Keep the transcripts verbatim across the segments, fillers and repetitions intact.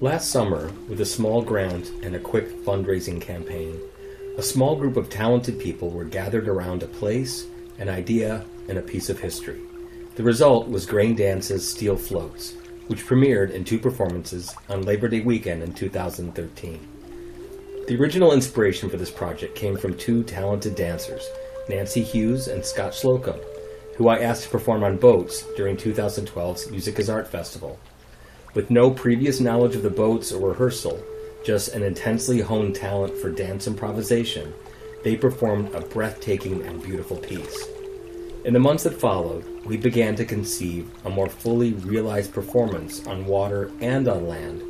Last summer, with a small grant and a quick fundraising campaign, a small group of talented people were gathered around a place, an idea, and a piece of history. The result was Grain Dances' Steel Floats, which premiered in two performances on Labor Day weekend in two thousand thirteen. The original inspiration for this project came from two talented dancers, Nancy Hughes and Scott Slocum, who I asked to perform on boats during two thousand twelve's Music as Art Festival. With no previous knowledge of the boats or rehearsal, just an intensely honed talent for dance improvisation, they performed a breathtaking and beautiful piece. In the months that followed, we began to conceive a more fully realized performance on water and on land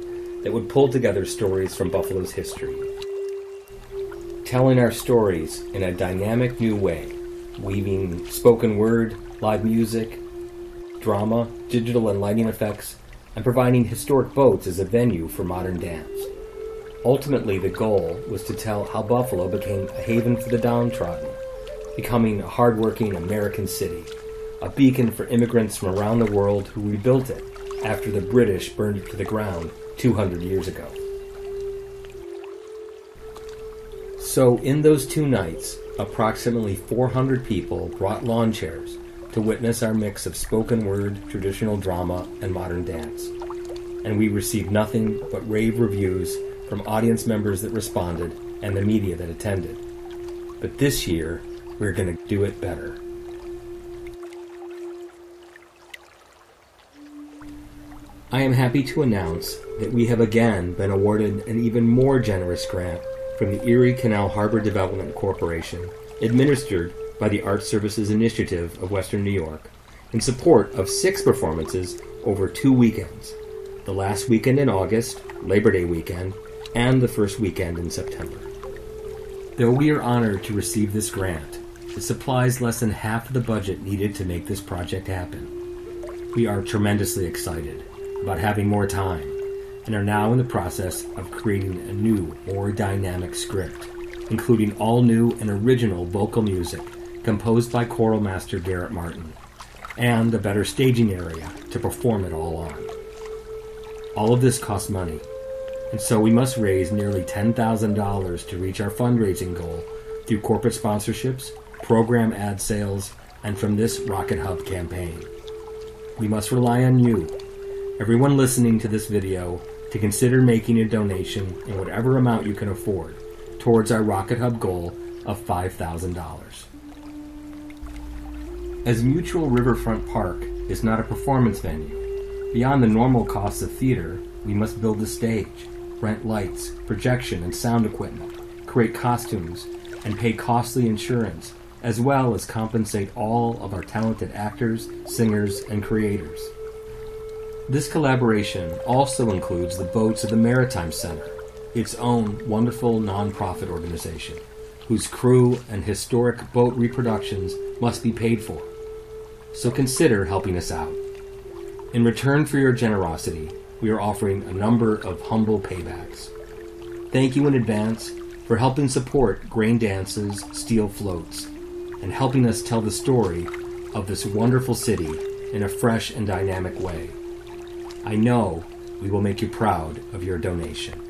that would pull together stories from Buffalo's history. Telling our stories in a dynamic new way, weaving spoken word, live music, drama, digital and lighting effects, and providing historic boats as a venue for modern dance. Ultimately, the goal was to tell how Buffalo became a haven for the downtrodden, becoming a hardworking American city, a beacon for immigrants from around the world who rebuilt it after the British burned it to the ground two hundred years ago. So in those two nights, approximately four hundred people brought lawn chairs to witness our mix of spoken word, traditional drama, and modern dance. And we received nothing but rave reviews from audience members that responded and the media that attended. But this year, we're going to do it better. I am happy to announce that we have again been awarded an even more generous grant from the Erie Canal Harbor Development Corporation, administered by the Arts Services Initiative of Western New York, in support of six performances over two weekends, the last weekend in August, Labor Day weekend, and the first weekend in September. Though we are honored to receive this grant, it supplies less than half of the budget needed to make this project happen. We are tremendously excited about having more time, and are now in the process of creating a new, more dynamic script, including all new and original vocal music composed by choral master Garrett Martin, and a better staging area to perform it all on. All of this costs money, and so we must raise nearly ten thousand dollars to reach our fundraising goal through corporate sponsorships, program ad sales, and from this RocketHub campaign. We must rely on you, everyone listening to this video, to consider making a donation in whatever amount you can afford towards our RocketHub goal of five thousand dollars. As Mutual Riverfront Park is not a performance venue, beyond the normal costs of theater, we must build the stage, rent lights, projection and sound equipment, create costumes, and pay costly insurance, as well as compensate all of our talented actors, singers, and creators. This collaboration also includes the boats of the Maritime Center, its own wonderful nonprofit organization, whose crew and historic boat reproductions must be paid for. So consider helping us out. In return for your generosity, we are offering a number of humble paybacks. Thank you in advance for helping support Grain Dances' Steel Floats and helping us tell the story of this wonderful city in a fresh and dynamic way. I know we will make you proud of your donation.